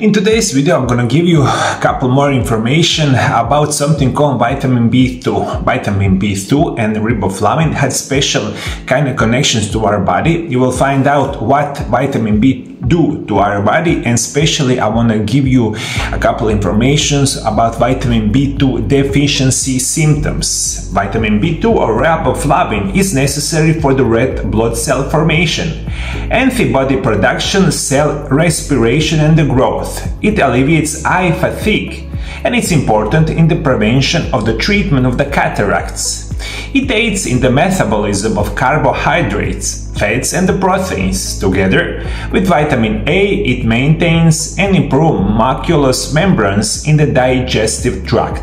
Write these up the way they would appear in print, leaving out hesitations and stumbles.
In today's video I'm gonna give you a couple more information about something called vitamin B2. Vitamin B2 and riboflavin had special kind of connections to our body. You will find out what vitamin B2 do to our body, and especially I want to give you a couple informations about vitamin B2 deficiency symptoms. Vitamin B2 or riboflavin is necessary for the red blood cell formation, antibody production, cell respiration and the growth. It alleviates eye fatigue and it's important in the prevention of the treatment of the cataracts. It aids in the metabolism of carbohydrates, fats and the proteins. Together with vitamin A, it maintains and improves mucous membranes in the digestive tract.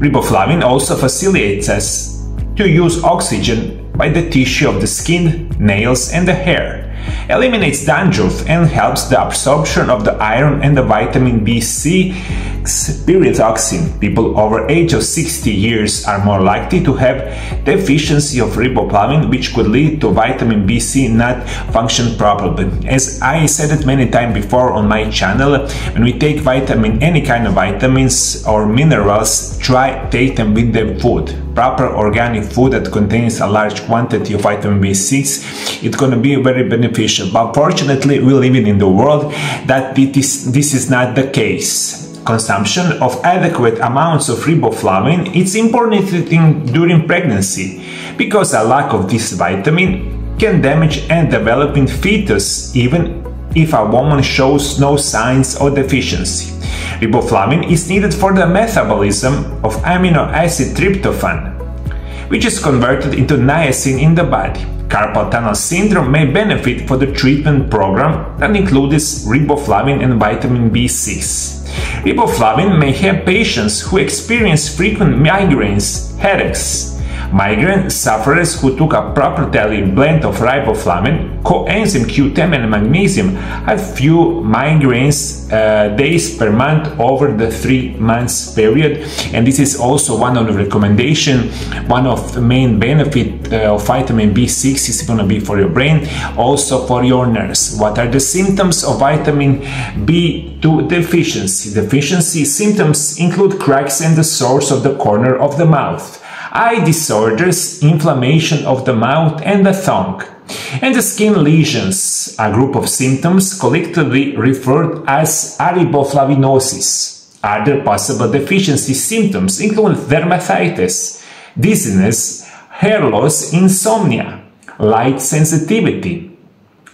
Riboflavin also facilitates us to use oxygen by the tissue of the skin, nails and the hair, eliminates dandruff and helps the absorption of the iron and the vitamin B6 pyridoxine. People over age of 60 years are more likely to have deficiency of riboflavin, which could lead to vitamin B6 not function properly. As I said it many times before on my channel, when we take vitamin, any kind of vitamins or minerals, try take them with the food. Proper organic food that contains a large quantity of vitamin B6, it's going to be very beneficial. But fortunately, we live in the world that this is not the case. Consumption of adequate amounts of riboflavin is important during pregnancy, because a lack of this vitamin can damage and developing fetus even if a woman shows no signs of deficiency. Riboflavin is needed for the metabolism of amino acid tryptophan, which is converted into niacin in the body. Carpal tunnel syndrome may benefit for the treatment program that includes riboflavin and vitamin B6. Riboflavin may help patients who experience frequent migraines, headaches. Migraine sufferers who took a properly blend of riboflavin, coenzyme Q10 and magnesium had few migraines days per month over the 3 months period, and this is also one of the recommendations. One of the main benefits of vitamin B6 is going to be for your brain, also for your nerves. What are the symptoms of vitamin B2 deficiency? Deficiency symptoms include cracks in the source of the corner of the mouth, eye disorders, inflammation of the mouth and the tongue, and the skin lesions, a group of symptoms collectively referred as ariboflavinosis. Other possible deficiency symptoms include dermatitis, dizziness, hair loss, insomnia, light sensitivity,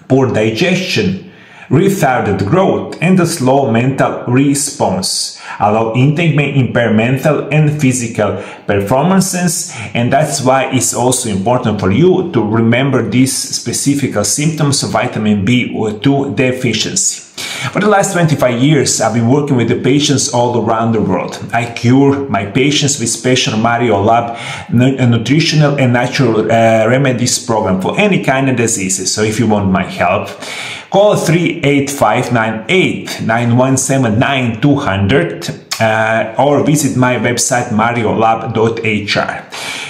poor digestion, retarded growth and a slow mental response. A low intake may impair mental and physical performances, and that's why it's also important for you to remember these specific symptoms of vitamin B2 deficiency. For the last 25 years, I've been working with the patients all around the world. I cure my patients with special Mario Lab nutritional and natural remedies program for any kind of diseases. So if you want my help, call 385-989-179-200 or visit my website mariolab.hr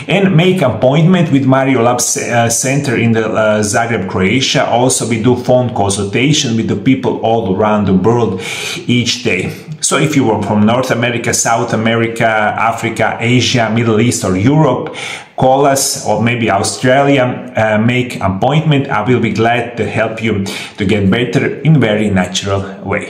and make appointment with Mario Lab Center in the Zagreb, Croatia. Also, we do phone consultation with the people all around the world each day. So if you were from North America, South America, Africa, Asia, Middle East or Europe, call us, or maybe Australia, make appointment. I will be glad to help you to get better in very natural way.